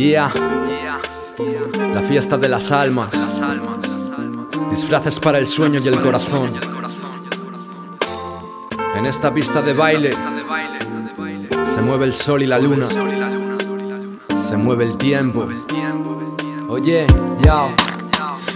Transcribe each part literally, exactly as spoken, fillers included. Yeah. La fiesta de las almas. Disfraces para el sueño y el corazón. En esta pista de baile se mueve el sol y la luna. Se mueve el tiempo. Oye, yao.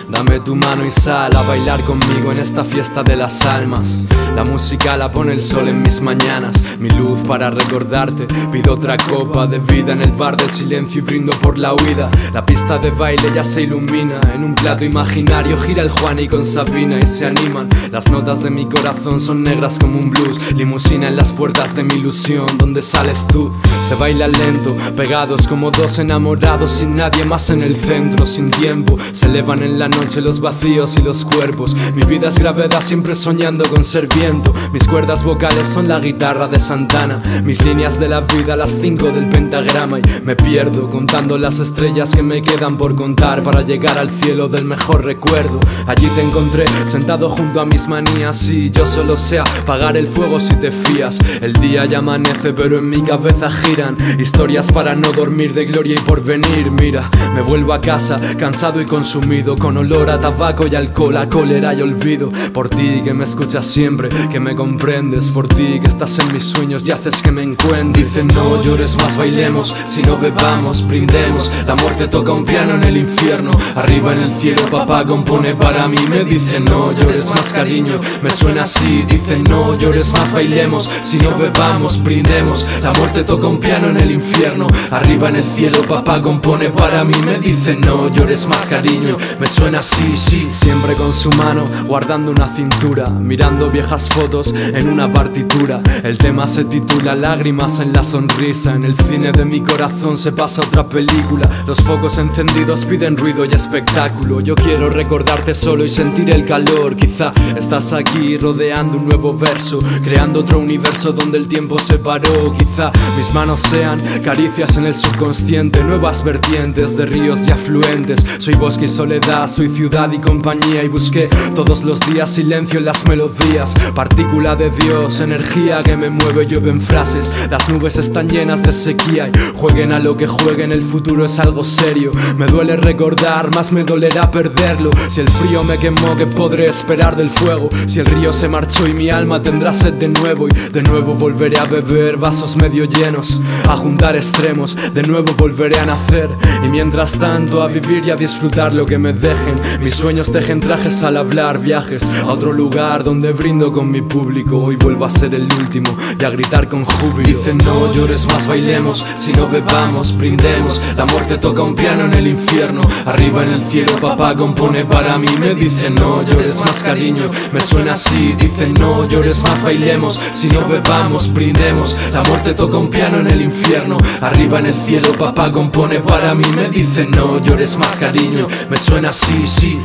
Dame tu mano y sal a bailar conmigo en esta fiesta de las almas. La música la pone el sol en mis mañanas, mi luz para recordarte. Pido otra copa de vida en el bar del silencio y brindo por la huida. La pista de baile ya se ilumina, en un plato imaginario gira el Juan y con Sabina y se animan. Las notas de mi corazón son negras como un blues. Limusina en las puertas de mi ilusión, donde sales tú. Se baila lento, pegados como dos enamorados, sin nadie más en el centro, sin tiempo. Se elevan en la noche los vacíos y los cuerpos. Mi vida es gravedad, siempre soñando con ser viento. Mis cuerdas vocales son la guitarra de Santana, mis líneas de la vida las cinco del pentagrama. Y me pierdo contando las estrellas que me quedan por contar, para llegar al cielo del mejor recuerdo. Allí te encontré, sentado junto a mis manías, y yo solo sé apagar el fuego si te fías. El día ya amanece pero en mi cabeza giran historias para no dormir, de gloria y porvenir. Mira, me vuelvo a casa cansado y consumido, con olor a tabaco y alcohol, a cólera y olvido. Por ti que me escuchas siempre, que me comprendes, por ti que estás en mis sueños y haces que me encuentre. Dicen no llores más, bailemos, si no bebamos, brindemos. La muerte toca un piano en el infierno, arriba en el cielo papá compone para mí. Me dicen no llores más, cariño, me suena así. Dicen no llores más, bailemos, si no bebamos, brindemos. La muerte toca un piano en el infierno, arriba en el cielo papá compone para mí. Me dicen no llores más, cariño, me suena así, sí. Siempre con su mano guardando una cintura, mirando viejas fotos en una partitura. El tema se titula Lágrimas en la sonrisa. En el cine de mi corazón se pasa otra película. Los focos encendidos piden ruido y espectáculo. Yo quiero recordarte solo y sentir el calor. Quizá estás aquí rodeando un nuevo verso, creando otro universo donde el tiempo se paró. Quizá mis manos sean caricias en el subconsciente, nuevas vertientes de ríos y afluentes. Soy bosque y soledad, soy ciudad y compañía, y busqué todos los días silencio en las melodías. Partícula de Dios, energía que me mueve, llueven frases. Las nubes están llenas de sequía y jueguen a lo que jueguen, el futuro es algo serio. Me duele recordar, más me dolerá perderlo. Si el frío me quemó, ¿qué podré esperar del fuego? Si el río se marchó y mi alma tendrá sed de nuevo, y de nuevo volveré a beber vasos medio llenos, a juntar extremos, de nuevo volveré a nacer, y mientras tanto a vivir y a disfrutar lo que me deje. Mis sueños tejen trajes al hablar, viajes a otro lugar donde brindo con mi público. Hoy vuelvo a ser el último y a gritar con júbilo. Dicen no llores más, bailemos, si no bebamos, brindemos. La muerte toca un piano en el infierno, arriba en el cielo papá compone para mí. Me dicen no llores más, cariño, me suena así. Dicen no llores más, bailemos, si no bebamos, brindemos. La muerte toca un piano en el infierno, arriba en el cielo papá compone para mí. Me dicen no llores más, cariño, me suena así. Sí, sí.